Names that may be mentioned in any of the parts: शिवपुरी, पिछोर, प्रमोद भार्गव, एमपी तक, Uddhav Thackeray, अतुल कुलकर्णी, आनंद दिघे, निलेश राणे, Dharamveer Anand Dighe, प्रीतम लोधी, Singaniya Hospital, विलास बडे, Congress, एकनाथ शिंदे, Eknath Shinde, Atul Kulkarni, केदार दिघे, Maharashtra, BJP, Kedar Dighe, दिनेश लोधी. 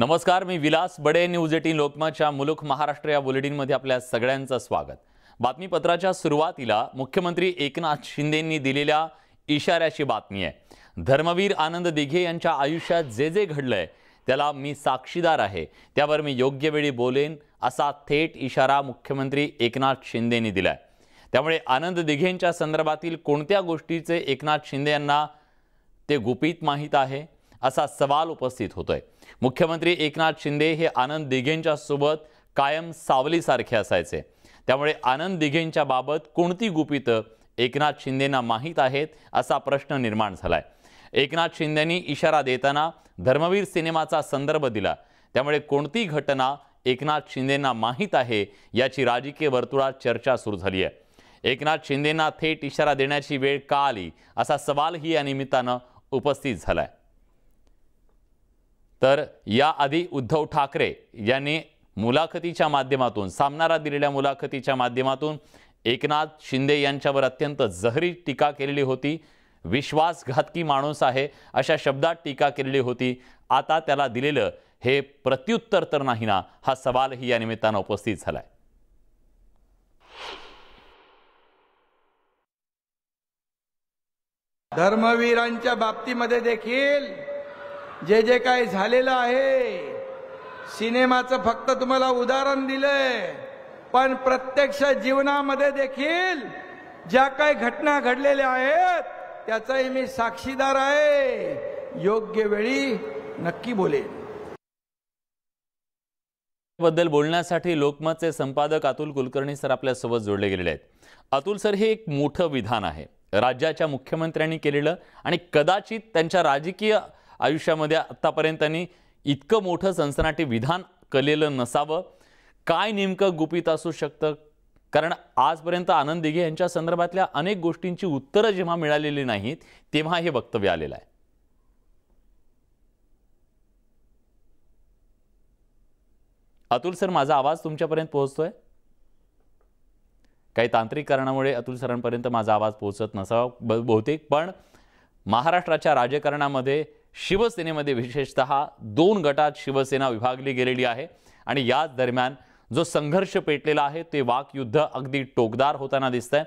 नमस्कार, मी विलास बडे. न्यूज 18 लोकमतच्या मुलुख महाराष्ट्र या बुलेटिनमध्ये आपल्या सगळ्यांचं स्वागत. बातमीपत्राच्या सुरुवातीला मुख्यमंत्री एकनाथ शिंदेंनी दिलेल्या इशाऱ्याची बातमी आहे. धर्मवीर आनंद दिघे यांच्या आयुष्यात जे जे घडलंय त्याला मी साक्षीदार आहे, त्यावर मी योग्य वेळी बोलेन असा थेट इशारा मुख्यमंत्री एकनाथ शिंदेंनी दिलाय. त्यामुळे आनंद दिघेंच्या संदर्भातील कोणत्या गोष्टीचे एकनाथ शिंदे यांना ते गुपित माहित आहे असा सवाल उपस्थित होतोय. मुख्यमंत्री एकनाथ शिंदे हे आनंद दिघेंच्या सोबत कायम सावलीसारखे असायचे, त्यामुळे आनंद दिघेंच्या बाबत कोणती गुपितं एकनाथ शिंदेंना माहित आहेत असा प्रश्न निर्माण झालाय. एकनाथ शिंदेंनी इशारा देताना धर्मवीर सिनेमाचा संदर्भ दिला, त्यामुळे कोणती घटना एकनाथ शिंदेंना माहित आहे याची राजकीय वर्तुळात चर्चा सुरू झाली आहे. एकनाथ शिंदेंना थेट इशारा देण्याची वेळ का आली असा सवालही या निमित्तानं उपस्थित झालाय. तर याआधी उद्धव ठाकरे यांनी मुलाखतीच्या माध्यमातून, सामनारा दिलेल्या मुलाखतीच्या माध्यमातून एकनाथ शिंदे यांच्यावर अत्यंत जहरी टीका केलेली होती. विश्वासघातकी माणूस आहे अशा शब्दात टीका केलेली होती. आता त्याला दिलेलं हे प्रत्युत्तर तर नाही ना, हा सवालही या निमित्तानं उपस्थित झालाय. धर्मवीरांच्या बाबतीमध्ये देखील जे जे काही झालेलं आहे, सिनेमाचं फक्त तुम्हाला उदाहरण दिलंय, पण प्रत्यक्ष जीवनामध्ये देखील ज्या काही घटना घडलेल्या आहेत त्याचाही मी साक्षीदार आहे. योग्य वेळी नक्की बोलेन. बद्दल बोलण्यासाठी लोकमतचे संपादक अतुल कुलकर्णी सर आपल्या सोबत जोडले गेलेले आहेत. अतुल सर, हे एक मोठं विधान आहे राज्याच्या मुख्यमंत्र्यांनी केलेलं आणि कदाचित त्यांच्या राजकीय आयुष्यामध्ये आतापर्यंत त्यांनी इतकं मोठं सनसनाटी विधान केलेलं नसावं. काय नेमकं गुपित असू शकतं? कारण आजपर्यंत आनंद दिघे यांच्या संदर्भातल्या अनेक गोष्टींची उत्तरं जेव्हा मिळालेली नाहीत तेव्हा हे वक्तव्य आलेलं आहे. अतुल सर, माझा आवाज तुमच्यापर्यंत पोहोचतोय? काही तांत्रिक कारणामुळे अतुल सरांपर्यंत माझा आवाज पोहोचत नसावा बहुतेक, पण महाराष्ट्राच्या राजकारणामध्ये शिवसेनेमध्ये विशेषतः दोन गटात शिवसेना विभागली गेलेली आहे आणि याच दरम्यान जो संघर्ष पेटलेला आहे ते वाकयुद्ध अगदी टोकदार होताना दिसतंय.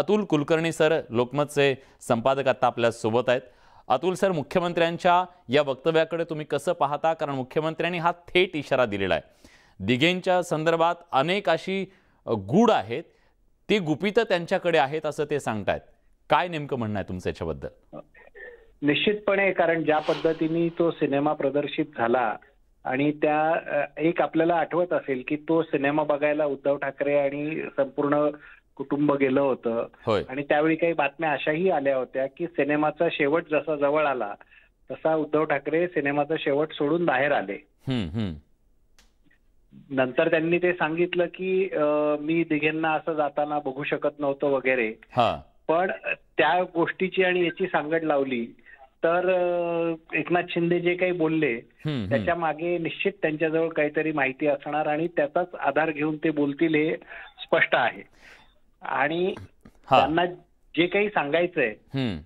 अतुल कुलकर्णी सर, लोकमतचे संपादक, आता आपल्या सोबत आहेत. अतुल सर, मुख्यमंत्र्यांच्या या वक्तव्याकडे तुम्ही कसं पाहता? कारण मुख्यमंत्र्यांनी हा थेट इशारा दिलेला आहे. दिघेंच्या संदर्भात अनेक अशी गूढ आहेत, ती गुपितं त्यांच्याकडे आहेत असं ते सांगतायत. काय नेमकं म्हणणं आहे तुमचं याच्याबद्दल? निश्चितपणे, कारण ज्या पद्धतीने तो सिनेमा प्रदर्शित झाला आणि त्या एक आपल्याला आठवत असेल की तो सिनेमा बघायला उद्धव ठाकरे आणि संपूर्ण कुटुंब गेलं होतं आणि त्यावेळी काही बातम्या अशाही आल्या होत्या की सिनेमाचा शेवट जसा जवळ आला तसा उद्धव ठाकरे सिनेमाचा शेवट सोडून बाहेर आले. नंतर त्यांनी ते सांगितलं की मी दिघेंना असं जाताना बघू शकत नव्हतं वगैरे, पण त्या गोष्टीची आणि याची सांगड लावली तर एकनाथ शिंदे जे काही बोलले त्याच्या मागे निश्चित त्यांच्याजवळ काहीतरी माहिती असणार आणि त्याचाच आधार घेऊन ते बोलतील हे स्पष्ट आहे. आणि त्यांना जे काही सांगायचंय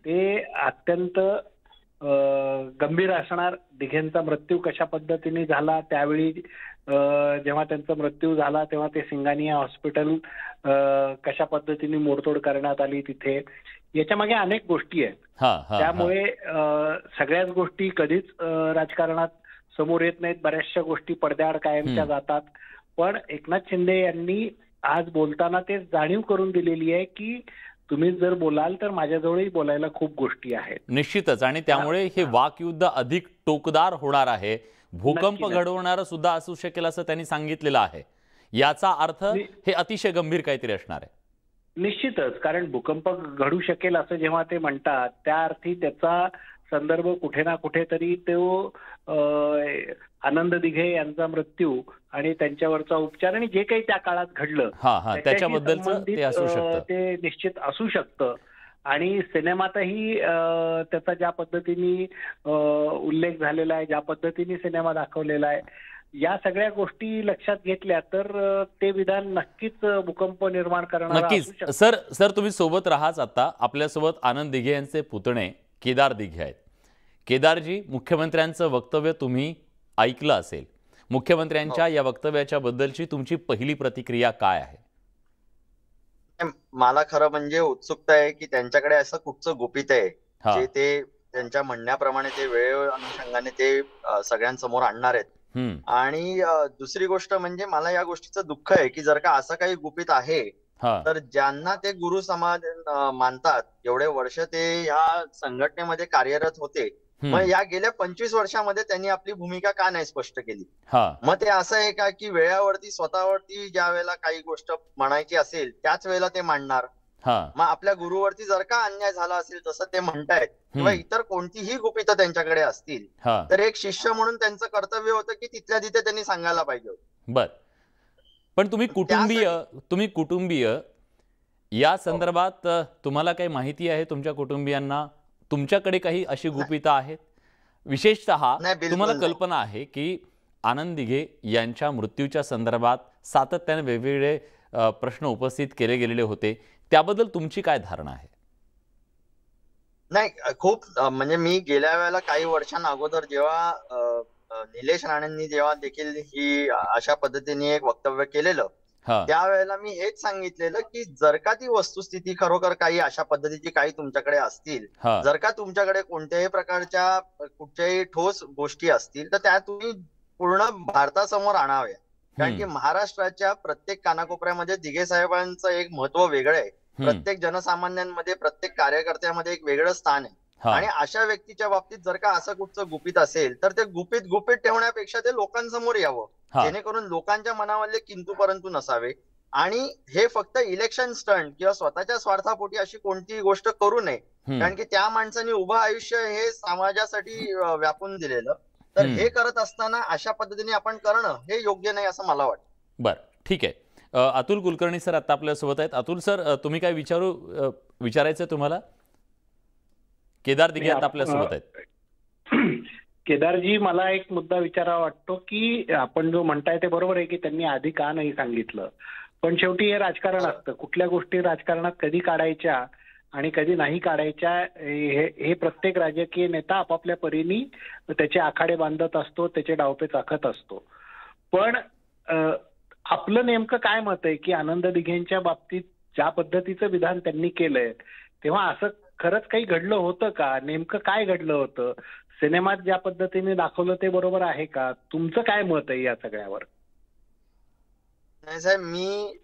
ते अत्यंत गंभीर असणार. दिघेंचा मृत्यू कशा पद्धतीने झाला, त्यावेळी जेव्हा त्यांचा मृत्यू झाला तेव्हा ते सिंगानिया हॉस्पिटल कशा पद्धतीने मोडतोड करण्यात आली तिथे, याच्या मागे अनेक गोष्टी आहेत. त्यामुळे सगळ्याच गोष्टी कधीच राजकारणात समोर येत नाहीत, बऱ्याचशा गोष्टी पडद्याआड कायमच्या जातात. पण एकनाथ शिंदे यांनी आज बोलताना ते जाणीव करून दिलेली आहे की तुम्ही जर बोलाल तर माझ्याजवळही बोलायला खूप गोष्टी आहेत. निश्चितच, आणि त्यामुळे हे वाकयुद्ध अधिक टोकदार होणार आहे. भूकंप घडवणारं सुद्धा असू शकेल असं त्यांनी सांगितलेलं आहे. याचा अर्थ हे अतिशय गंभीर काहीतरी असणार आहे. निश्चितच, कारण भूकंप घडू शकेल असं जेव्हा ते म्हणतात त्या अर्थी त्याचा संदर्भ कुठे ना कुठेतरी तो आनंद दिघे यांचा मृत्यू आणि त्यांच्यावरचा उपचार आणि जे काही त्या काळात घडलं त्याच्याबद्दलचं ते निश्चित असू शकतं. आणि सिनेमातही त्याचा ज्या पद्धतीने उल्लेख झालेला आहे, ज्या पद्धतीने सिनेमा दाखवलेला आहे, या सगळ्या गोष्टी लक्षात घेतल्या तर ते विधान नक्कीच भूकंप निर्माण करणार. नक्कीच सर, तुम्ही सोबत राहाच. आता आपल्यासोबत आनंद दिघे यांचे पुतणे केदार दिघे आहेत. केदारजी, मुख्यमंत्र्यांचं वक्तव्य तुम्ही ऐकलं असेल, मुख्यमंत्र्यांच्या या वक्तव्याच्या बद्दलची तुमची पहिली प्रतिक्रिया काय आहे? मला खरं म्हणजे उत्सुकता आहे की त्यांच्याकडे असं कुठचं गुपित आहे जे ते त्यांच्या म्हणण्याप्रमाणे ते वेळ अनुषंगाने ते सगळ्यांसमोर आणणार आहेत. आणि दुसरी गोष्ट म्हणजे मला या गोष्टीचं दुःख आहे की जर का असं काही गुपित आहे तर ज्यांना ते गुरु समाज मानतात, एवढे वर्ष ते या संघटनेमध्ये कार्यरत होते, मग या गेल्या 25 वर्षामध्ये त्यांनी आपली भूमिका का नाही स्पष्ट केली? मग ते असं आहे का की वेळावरती स्वतःवरती ज्या वेळेला काही गोष्ट म्हणायची असेल त्याच वेळेला ते मांडणार? मग आपल्या गुरुवरती जर का अन्याय झाला असेल जसं ते म्हणतायत किंवा इतर कोणतीही गुपित त्यांच्याकडे असतील तर एक शिष्य म्हणून त्यांचं कर्तव्य होतं की तिथल्या तिथे त्यांनी सांगायला पाहिजे होतं. बर, पण तुम्ही कुटुंबीय या संदर्भात तुम्हाला काही माहिती आहे? तुमच्या कुटुंबियांना तुमच्याकडे काही अशी गुपितं आहेत? विशेषतः तुम्हाला कल्पना आहे की आनंद दिघे यांच्या मृत्यूच्या संदर्भात सातत्याने वेगवेगळे प्रश्न उपस्थित केले गेलेले होते, त्याबद्दल तुमची काय धारणा आहे? नाही, खूप म्हणजे मी गेल्या वेळेला काही वर्षांना अगोदर जेव्हा निलेश राणेंनी जेव्हा देखील ही अशा पद्धतीने एक वक्तव्य केलेलं त्यावेळेला मी हेच सांगितलेलं की जर का ती वस्तुस्थिती खरोखर काही अशा पद्धतीची काही तुमच्याकडे असतील, जर का तुमच्याकडे कोणत्याही प्रकारच्या कुठच्याही ठोस गोष्टी असतील तर त्या तुम्ही पूर्ण भारतासमोर आणाव्या. कारण की महाराष्ट्राच्या प्रत्येक कानाकोपऱ्यामध्ये दिघे साहेबांचं एक महत्व वेगळं आहे, प्रत्येक जनसामान्यांमध्ये प्रत्येक कार्यकर्त्यामध्ये एक वेगळं स्थान आहे. आणि अशा व्यक्तीच्या बाबतीत जर का असं कुठचं गुपित असेल तर ते गुपित ठेवण्यापेक्षा ते लोकांसमोर यावं, जेणेकरून लोकांच्या मनामधले किंतू परंतु नसावे. आणि हे फक्त इलेक्शन स्टंट किंवा स्वतःच्या स्वार्थापोटी अशी कोणतीही गोष्ट करू नये, कारण की त्या माणसाने उभं आयुष्य हे समाजासाठी व्यापून दिलेलं, तर हे करत असताना अशा पद्धतीने आपण करणं हे योग्य नाही असं मला वाटतं. बरं, ठीक आहे. अतुल कुलकर्णी सर आता आपल्यासोबत आहेत. अतुल सर, तुम्ही काय विचारायचं तुम्हाला? केदार दिघे आता आपल्यासोबत आहेत. केदारजी, मला एक मुद्दा विचारावा वाटतो की आपण जो म्हणताय ते बरोबर आहे की त्यांनी आधी का नाही सांगितलं, पण शेवटी हे राजकारण असतं. कुठल्या गोष्टी राजकारणात कधी काढायच्या आणि कधी नाही काढायच्या हे प्रत्येक राजकीय नेता आपापल्या परीने त्याचे आखाडे बांधत असतो, त्याचे डावपे चाखत असतो. पण आपलं नेमकं काय मत आहे की आनंद दिघेंच्या बाबतीत ज्या पद्धतीचं विधान त्यांनी केलंय तेव्हा असं खरंच काही घडलं होतं का? नेमकं काय घडलं होतं? सिनेमात ज्या पद्धतीने दाखवलं ते बरोबर आहे का? तुमचं काय मत आहे या सगळ्यावर? नाही साहेब, मी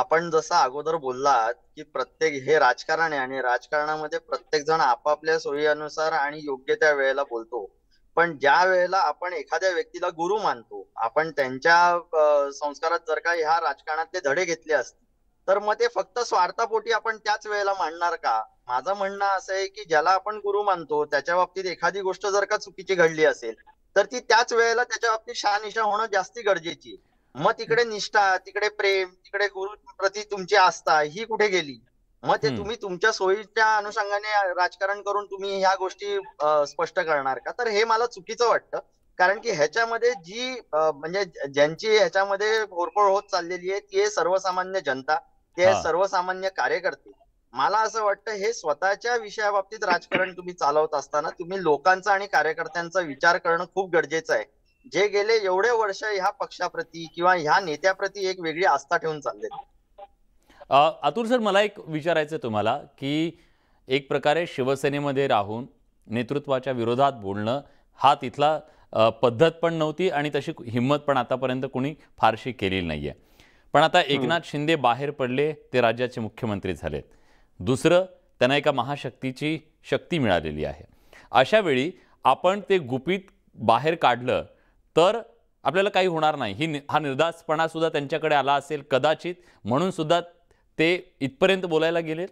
आपण जसं अगोदर बोललात की प्रत्येक हे राजकारण आहे आणि राजकारणामध्ये प्रत्येक जण आपापल्या सोयीनुसार आणि योग्य त्या वेळेला बोलतो. पण ज्या वेळेला आपण एखाद्या व्यक्तीला गुरु मानतो, आपण त्यांच्या संस्कारात जर का ह्या राजकारणातले धडे घेतले असतील तर मग ते फक्त स्वार्थापोटी आपण त्याच वेळेला मांडणार का? माझं म्हणणं असं आहे की ज्याला आपण गुरु मानतो त्याच्या बाबतीत एखादी गोष्ट जर का चुकीची घडली असेल तर ती त्याच वेळेला त्याच्या बाबतीत शहानिशा होणं जास्ती गरजेची. मग तिकडे निष्ठा, तिकडे प्रेम, तिकडे गुरु प्रति तुमची आस्था ही कुठे गेली? मग ते तुम्ही तुमच्या सोयीच्या अनुषंगाने राजकारण करून तुम्ही ह्या गोष्टी स्पष्ट करणार का? तर हे मला चुकीचं वाटतं. कारण की ह्याच्यामध्ये जी म्हणजे ज्यांची ह्याच्यामध्ये होरपोळ होत चाललेली आहे ती सर्वसामान्य जनता, ते सर्वसामान्य कार्यकर्ते. मला असं वाटतं हे स्वतःच्या विषयाबाबतीत राजकारण तुम्ही चालवत असताना तुम्ही लोकांचा आणि कार्यकर्त्यांचा विचार करणं खूप गरजेचं आहे, जे गेले एवढे वर्ष ह्या पक्षाप्रती किंवा ह्या नेत्याप्रती एक वेगळी आस्था ठेवून चालले. अतुल सर, मला एक विचारायचं तुम्हाला की एक प्रकारे शिवसेनेमध्ये राहून नेतृत्वाच्या विरोधात बोलणं हा तिथला पद्धत पण नव्हती आणि तशी हिंमत पण आतापर्यंत कोणी फारशी केलेली नाहीये. पण आता एकनाथ शिंदे बाहेर पडले, ते राज्याचे मुख्यमंत्री झालेत. दुसरं, त्यांना एका महाशक्तीची शक्ती मिळालेली आहे. अशा वेळी आपण ते गुपित बाहेर काढलं तर आपल्याला काही होणार नाही हा निर्धास्तपणा सुद्धा त्यांच्याकडे आला असेल कदाचित, म्हणून सुद्धा ते इथपर्यंत बोलायला गेले.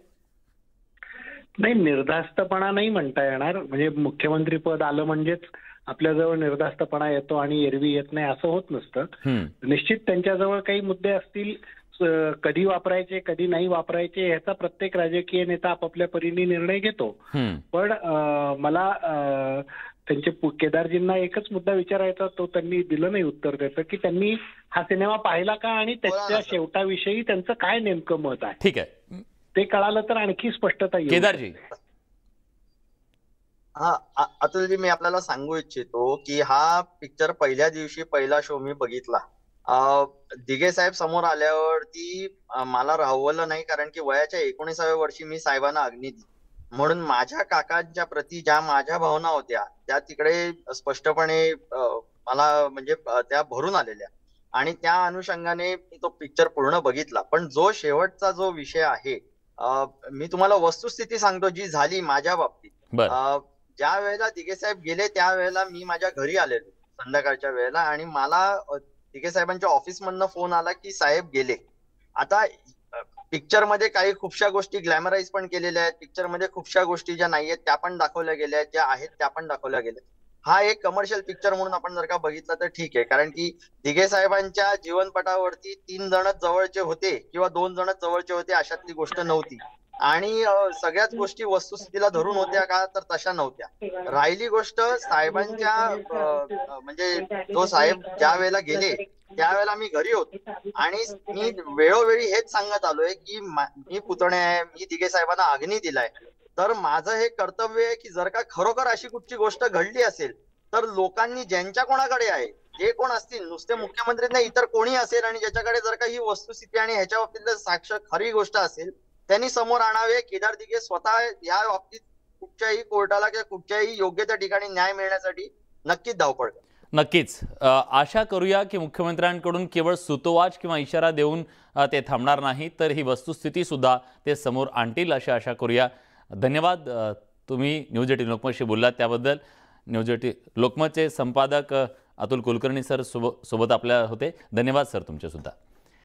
नाही, निर्धास्तपणा नाही म्हणता येणार. म्हणजे मुख्यमंत्री पद आलं म्हणजेच आपल्याजवळ निर्धास्तपणा येतो आणि एरवी येत नाही असं होत नसतं. निश्चित त्यांच्याजवळ काही मुद्दे असतील, कधी वापरायचे कधी नाही वापरायचे ह्याचा प्रत्येक राजकीय नेता आपापल्या परीने निर्णय घेतो. पण मला त्यांचे केदारजींना एकच मुद्दा विचारायचा, तो त्यांनी दिलं नाही उत्तर त्याचं, की त्यांनी हा सिनेमा पाहिला का आणि त्याच्या शेवटाविषयी त्यांचं काय नेमकं मत आहे? ठीक आहे, ते कळालं तर आणखी स्पष्टता येईल. केदारजी, हा अतुलजी, मी आपल्याला सांगू इच्छितो की हा पिक्चर पहिल्या दिवशी पहिला शो मी बघितला. दिघे साहेब समोर आल्यावरती मला राहवलं नाही, कारण की वयाच्या 19व्या वर्षी मी साहेबांना अग्नी दिली. म्हणून माझ्या काकांच्या प्रती ज्या माझ्या भावना होत्या त्या तिकडे स्पष्टपणे मला म्हणजे त्या भरून आलेल्या, आणि त्या अनुषंगाने मी तो पिक्चर पूर्ण बघितला. पण जो शेवटचा जो विषय आहे, मी तुम्हाला वस्तुस्थिती सांगतो जी झाली माझ्या बाबतीत. ज्या वेळेला दिघे साहेब गेले त्यावेळेला मी माझ्या घरी आलेलो संध्याकाळच्या वेळेला, आणि मला दिघे साहेबांच्या ऑफिस मधनं फोन आला की साहेब गेले. आता पिक्चर मध्ये काही खूपशा गोष्टी ग्लॅमराइज पण केलेल्या आहेत, पिक्चर मध्ये खूपशा गोष्टी ज्या नाहीयेत त्या पण दाखवल्या गेल्या आहेत, ज्या आहेत त्या पण दाखवल्या गेल्या. हा एक कमर्शियल पिक्चर म्हणून आपण जर का बघितला तर ठीक आहे, कारण की दिघे साहेबांच्या जीवनपटावरती 3 जण जवळचे होते किंवा 2 जण जवळचे होते अशातली गोष्ट नव्हती, आणि सगळ्याच गोष्टी वस्तुस्थितीला धरून होत्या का, तर तशा नव्हत्या. राहिली गोष्ट साहेबांच्या म्हणजे तो साहेब ज्या वेळेला गेले त्यावेळेला मी घरी होतो, आणि मी वेळोवेळी हेच सांगत आलोय की मी पुतणे आहे, मी दिघे साहेबांना अग्नी दिलाय. तर माझं हे कर्तव्य आहे की जर का खरोखर अशी कुठची गोष्ट घडली असेल तर लोकांनी ज्यांच्या कोणाकडे आहे, जे कोण असतील, नुसते मुख्यमंत्री नाही इतर कोणी असेल आणि ज्याच्याकडे जर का ही वस्तुस्थिती आणि ह्याच्या बाबतीतलं साक्ष खरी गोष्ट असेल त्यांनी समोर आणावे. केदार दिघे स्वतः या बाबतीत कुठच्याही कोर्टाला किंवा कुठच्याही योग्य त्या ठिकाणी न्याय मिळण्यासाठी नक्कीच धावपळ. नक्कीच आशा करूया की मुख्यमंत्र्यांकडून केवळ सुतोवाच किंवा इशारा देऊन ते थांबणार नाही, तर ही वस्तुस्थिती सुद्धा ते समोर आणतील अशी आशा करूया. धन्यवाद, तुम्ही न्यूज18 लोकमतशी बोललात त्याबद्दल. न्यूज18 लोकमतचे संपादक अतुल कुलकर्णी सर सोबत आपल्या होते. धन्यवाद सर तुमचे सुद्धा.